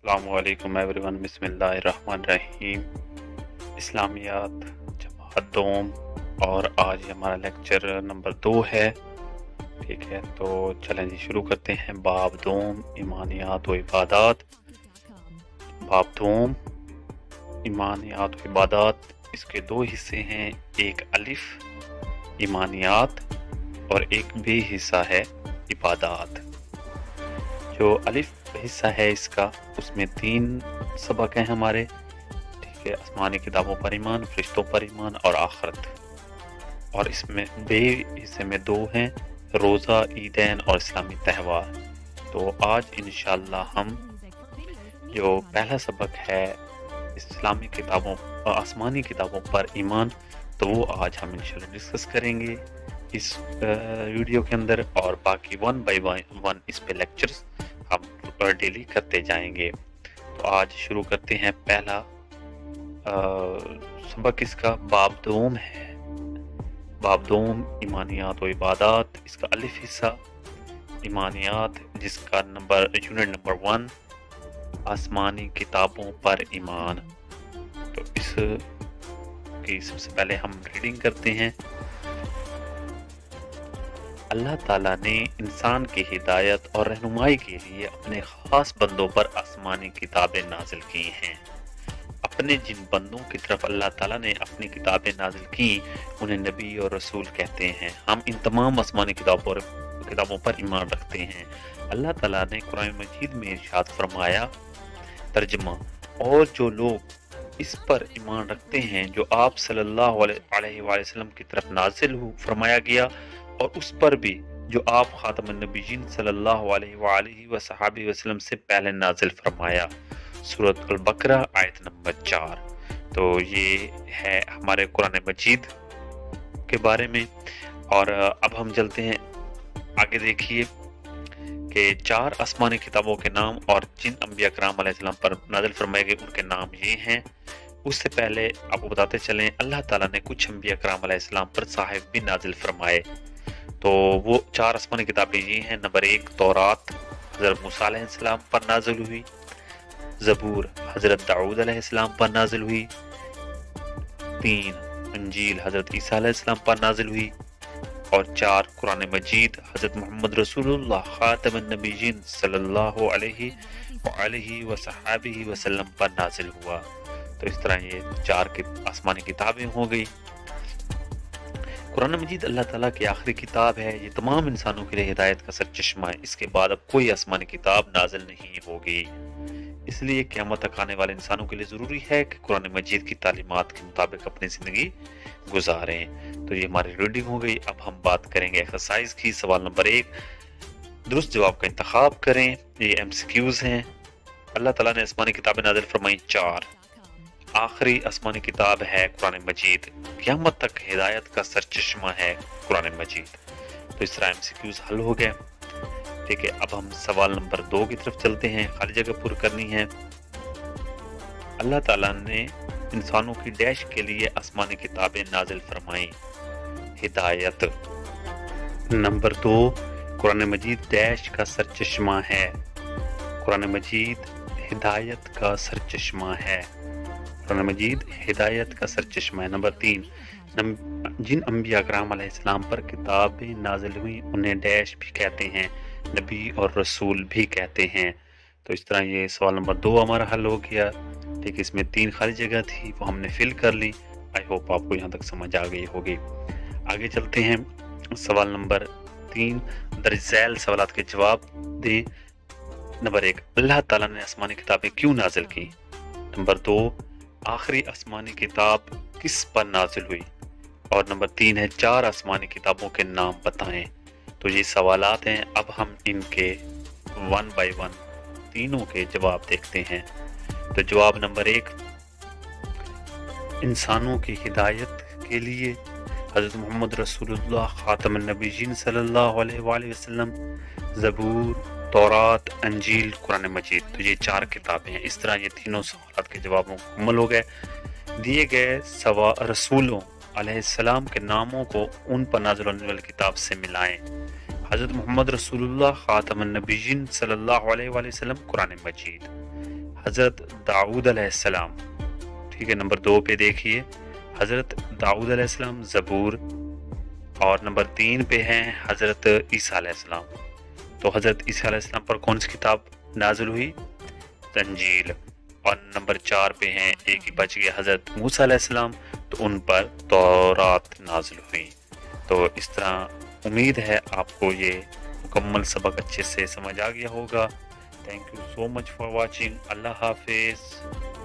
अस्सलामुअलैकुम एवरीवन। बिस्मिल्लाहिर्रहमानिर्रहीम। इस्लामियात जबादूम, और आज हमारा लेक्चर नंबर 2 है। ठीक है, तो चलें जी शुरू करते हैं। बाबदूम ईमानियात व इबादात। बाबदूम ईमानियात व इबादात, इसके दो हिस्से हैं, एक अलिफ़ ईमानियात और एक बे हिस्सा है इबादात। जो अलिफ़ हिस्सा है इसका, उसमें 3 सबक हैं हमारे। ठीक है, आसमानी किताबों पर ईमान, फरिश्तों पर ईमान और आखरत। और इसमें बे हिस्से में 2 हैं, रोज़ा, ईदैन और इस्लामी त्यौहार। तो आज इंशाल्लाह हम जो पहला सबक है इस्लामी किताबों, आसमानी किताबों पर ईमान, तो वो आज हम इंशाल्लाह डिस्कस करेंगे इस वीडियो के अंदर। और बाकी 1 बाई 1 इस पे लेक्चर्स हम डेली करते जाएंगे। तो आज शुरू करते हैं पहला सबक, इसका बाबदूम है। बाबदूम ईमानियात व इबादात, इसका अलिफ हिस्सा ईमानियात, जिसका यूनिट नंबर 1 आसमानी किताबों पर ईमान। तो इस की सबसे पहले हम रीडिंग करते हैं। अल्लाह ताला ने इंसान की हिदायत और रहनुमाई के लिए अपने ख़ास बंदों पर आसमानी किताबें नाजिल की हैं। अपने जिन बंदों की तरफ अल्लाह ताला ने अपनी किताबें नाजिल की, उन्हें नबी और रसूल कहते हैं। हम इन तमाम आसमानी किताबों पर ईमान रखते हैं। अल्लाह ताला ने कुरान मजीद में इरशाद फरमाया, तर्जमा, और जो लोग इस पर ईमान रखते हैं जो आप सल्लल्लाहु अलैहि वसल्लम की तरफ नाजिल फरमाया गया, और उस पर भी जो आप खातम नबीजीन सल्लल्लाहु अलैहि वसल्लम से पहले नाजिल फरमाया। सुरत अलबकरा आयत नंबर 4। तो ये है हमारे कुरान मजीद के बारे में। और अब हम चलते हैं आगे। देखिए कि 4 आसमानी किताबों के नाम और जिन अम्बिया कराम अलैहि पर नाजिल फरमाए गए उनके नाम ये हैं। उससे पहले आपको बताते चलें, अल्लाह ताला ने कुछ अम्बिया कराम अलैहि पर साहिब भी नाजिल फरमाए। तो वो 4 आसमानी किताबें ये हैं। नंबर 1 तौरात हजरत मूसा अलैहिस्सलाम पर नाजिल हुई, जबूर हजरत दाऊद अलैहिस्सलाम पर नाजिल हुई, 3 इंजील हजरत ईसा अलैहिस्सलाम पर नाजिल हुई, और 4 कुरान मजीद हजरत मोहम्मद रसूलुल्लाह खातमुन नबीयीन सल्लल्लाहु अलैहि वसल्लम पर नाजिल हुआ। तो इस तरह ये 4 आसमानी किताबें हो गई। कुरान मजीद अल्लाह ताला की आखिरी किताब है। ये तमाम इंसानों के लिए हिदायत का सरचश्मा है। इसके बाद अब कोई आसमानी किताब नाजिल नहीं होगी। इसलिए क़यामत तक आने वाले इंसानों के लिए ज़रूरी है कि कुरान मजीद की तालीमात के मुताबिक अपनी ज़िंदगी गुजारें। तो ये हमारी रीडिंग हो गई। अब हम बात करेंगे एक्सरसाइज की। सवाल नंबर 1, दुरुस्त जवाब का इंतखाब करें। ये MCQs हैं। अल्लाह ताला ने आसमानी किताबें नाजिल फरमाई 4। आखिरी आसमानी किताब है कुरान मजीद। क़यामत तक हिदायत का सरचश्मा है कुरान मजीद। तो इस तरह MCQs हल हो गए। ठीक है, अब हम सवाल नंबर 2 की तरफ चलते हैं। खाली जगह पूरी करनी है। अल्लाह ताला ने इंसानों की डैश के लिए आसमानी किताबें नाजिल फरमाई हिदायत। नंबर 2 कुरान मजीद डैश का सरचश्मा है। कुरान मजीद हिदायत का सरचश्मा है। कुरान मजीद हिदायत का सरचश्मा है। नंबर 3 जिन अम्बिया कराम अलैहिस्सलाम पर किताबें नाजिल हुई उन्हें डैश भी कहते हैं, नबी और रसूल भी कहते हैं। तो इस तरह ये सवाल नंबर 2 हमारा हल हो गया। ठीक है, इसमें 3 खाली जगह थी, वो हमने फिल कर ली। आई होप आपको यहाँ तक समझ आ गई होगी। आगे चलते हैं। सवाल नंबर 3 दर्जैल सवालात के जवाब दें। नंबर 1 अल्लाह ताला ने आसमानी किताबें क्यों नाजिल की। नंबर 2 आखिरी आसमानी किताब किस पर नाजिल हुई, और नंबर 3 है 4 आसमानी किताबों के नाम बताएं। तो ये सवालात हैं। अब हम इनके 1 बाई 1 तीनों के जवाब देखते हैं। तो जवाब नंबर 1 इंसानों की हिदायत के लिए हजरत मोहम्मद रसूलुल्लाह खातमुन नबीयीन सल्लल्लाहु अलैहि वसल्लम, ज़बूर, तौरात, अंजील, कुरान मजीद। तो ये 4 किताबें हैं। इस तरह ये तीनों सवालात के जवाब मुकम्मल हो गए। दिए गए रसूलों अलैहिस्सलाम के नामों को उन पर नाज़िल होने वाली किताब से मिलाएं। हजरत मोहम्मद रसूलुल्लाह ख़ातमुन नबीय्यीन सल्लल्लाहु अलैहि वसल्लम, कुरान मजीद, हजरत दाऊद अलैहिस्सलाम। ठीक है, नंबर 2 पे देखिए हजरत दाऊद अलैहिस्सलाम, जबूर। और नंबर 3 पे हैं हजरत ईसा अलैहिस्सलाम। तो हजरत ईसा अलैहिस्सलाम पर कौन सी किताब नाजिल हुई? तंजील। और नंबर 4 पे हैं, एक ही बच गया, हजरत मूसा अलैहिस्सलाम, तो उन पर तौरात नाजिल हुई। तो इस तरह उम्मीद है आपको ये मुकम्मल सबक अच्छे से समझ आ गया होगा। Thank you so much for watching. अल्लाह हाफिज़।